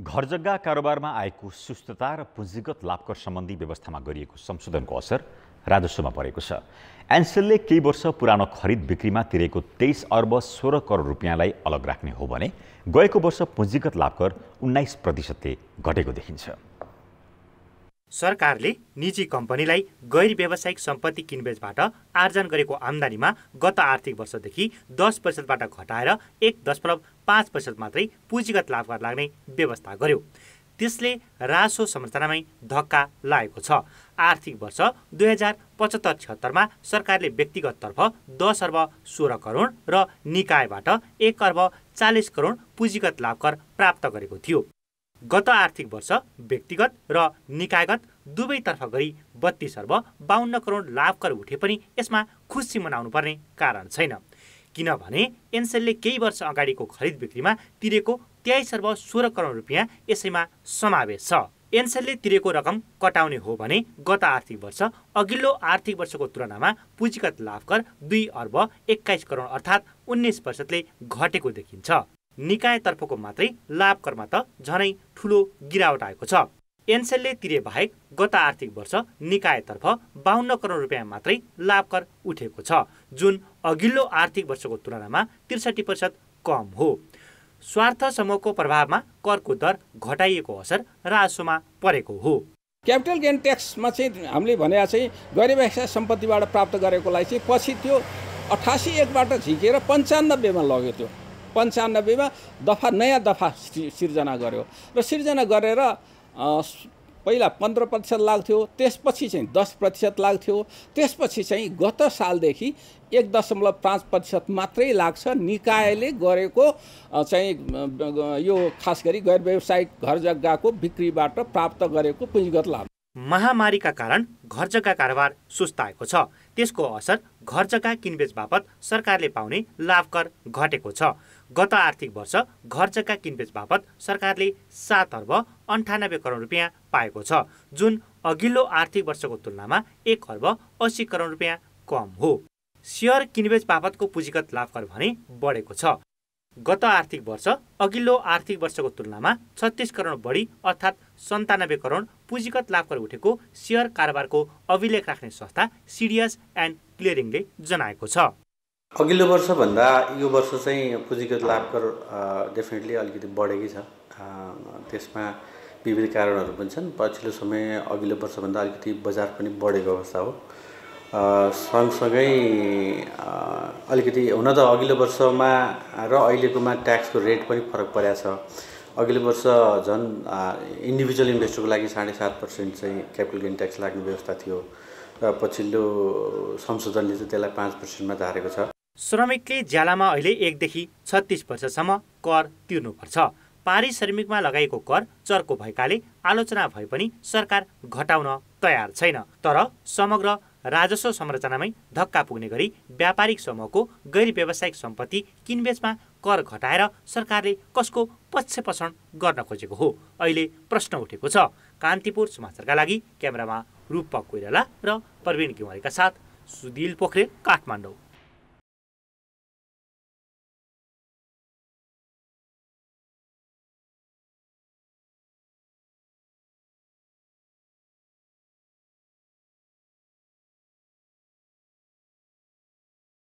घर जग्गा कारोबारमा आएको सुस्तता र पुँजीगत लाभकर सम्बन्धी व्यवस्थामा गरिएको संशोधनको असर राजस्वमा परेको छ। एनसेलले केही वर्ष पुरानो खरिद बिक्रीमा तिरेको 23 अर्ब 16 करोड रुपियाँलाई अलग राख्ने हो भने गएको वर्ष पुँजीगत लाभकर 19% घटेको देखिन्छ। सरकारले निजी कम्पनीलाई गैर व्यावसायिक सम्पत्ति किनबेचबाट आर्जन गरेको आम्दानीमा गत आर्थिक वर्षदेखि 10% घटाएर 1.5% मात्रै पुँजीगत लाभकर लाग्ने व्यवस्था गर्यो। त्यसले राजस्व संरचनामै धक्का लागेको छ। आर्थिक वर्ष 2075-76 मा सरकारले व्यक्तिगततर्फ 10 अर्ब 16 करोड र निकायबाट 1 अर्ब 40 करोड पुँजीगत लाभकर प्राप्त गरेको थियो। गत आर्थिक वर्ष व्यक्तिगत र निकायगत दुवैतर्फ गरी 32 अर्ब 52 करोड लाभकर उठे पनि यसमा खुसी मनाउनु पर्ने कारण छैन, किनभने एनसेलले केही वर्ष अगाडिको खरिद बिक्रीमा तिरेको 23 अर्ब 16 करोड रुपियाँ यसैमा समावेश छ। एनसेलले तिरेको रकम कटाउने हो भने गत आर्थिक वर्ष अघिल्लो आर्थिक वर्षको तुलनामा पुँजीगत लाभकर 2 अर्ब 21 करोड अर्थात् 19% घटेको देखिन्छ। निकायतर्फको मात्रै लाभकरमा त झनै ठूलो गिरावट आएको छ। एनसेलले तिरे बाहेक गत आर्थिक वर्ष निकायतर्फ 52 करोड रुपियाँ मात्रै लाभकर उठेको छ, जुन अघिल्लो आर्थिक वर्षको तुलनामा 63% कम हो। स्वार्थ समूहको प्रभावमा करको दर घटाइएको असर राजस्वमा परेको हो। क्यापिटल गेन ट्याक्समा चाहिँ हामीले भने चाहिँ गैर व्यावसायिक सम्पत्तिबाट प्राप्त गरेकोलाई चाहिँ पछि त्यो 88(1) बाट झिकेर 95(मा लग्यो। त्यो 95(मा दफा नयाँ दफा सिर्जना गर्यो र सिर्जना गरेर पहिला 15% लाग्थ्यो, त्यसपछि चाहिँ 10% लाग्थ्यो, त्यसपछि चाहिँ गत सालदेखि 1.5% मात्रै लाग्छ। निकायले गरेको चाहिँ यो खास गरी गैर व्यावसायिक घर जग्गाको बिक्रीबाट प्राप्त गरेको पुँजीगत लाभ। महामारीका कारण घर जग्गा कारोबार सुस्ताएको छ। त्यसको असर घर जग्गा किनबेच बापत सरकारले पाउने लाभकर घटेको छ। गत आर्थिक वर्ष घर जग्गा किनबेच बापत सरकारले 7 अर्ब 98 करोड रुपियाँ पाएको छ, जुन अघिल्लो आर्थिक वर्षको तुलनामा 1 अर्ब 80 करोड रुपियाँ कम हो। सेयर किनबेच बापतको पुँजीगत लाभकर भने बढेको छ। गत आर्थिक वर्ष अघिल्लो आर्थिक वर्षको तुलनामा 36 करोड बढी अर्थात् 97 करोड पुँजीगत लाभकर उठेको सेयर कारोबारको अभिलेख राख्ने संस्था सिडिएस एन्ड क्लियरिङले जनाएको छ। अघिल्लो वर्षभन्दा यो वर्ष चाहिँ पुँजीगत लाभकर डेफिनेटली अलिकति बढेकै छ। त्यसमा विभिन्न कारणहरू पनि छन्। पछिल्लो समय अघिल्लो वर्षभन्दा अलिकति बजार पनि बढेको अवस्था हो। सँगसँगै अलिकति हुन त अघिल्लो वर्षमा र अहिलेकोमा ट्याक्सको रेट पनि फरक परेको छ। अघिल्लो वर्ष झन् इन्डिभिजुअल इन्भेस्टरको लागि 7.5% चाहिँ क्यापिटल गेन ट्याक्स लाग्ने व्यवस्था थियो र पछिल्लो संशोधनले चाहिँ त्यसलाई 5%मा झारेको छ। श्रमिकले ज्यालामा अहिले 1 देखि 36 वर्षसम्म कर तिर्नुपर्छ। पारिश्रमिकमा लगाएको कर चर्को भएकाले आलोचना भए पनि सरकार घटाउन तयार छैन। तर समग्र राजस्व संरचनामै धक्का पुग्ने गरी व्यापारिक समूहको गैर व्यावसायिक सम्पत्ति किनबेचमा कर घटाएर सरकारले कसको पक्षपोषण गर्न खोजेको हो, अहिले प्रश्न उठेको छ। कान्तिपुर समाचारका लागि क्यामेरामा रूपक कोइराला र प्रवीण घिमिरेका साथ सुदिल पोखरेल, काठमाडौँ।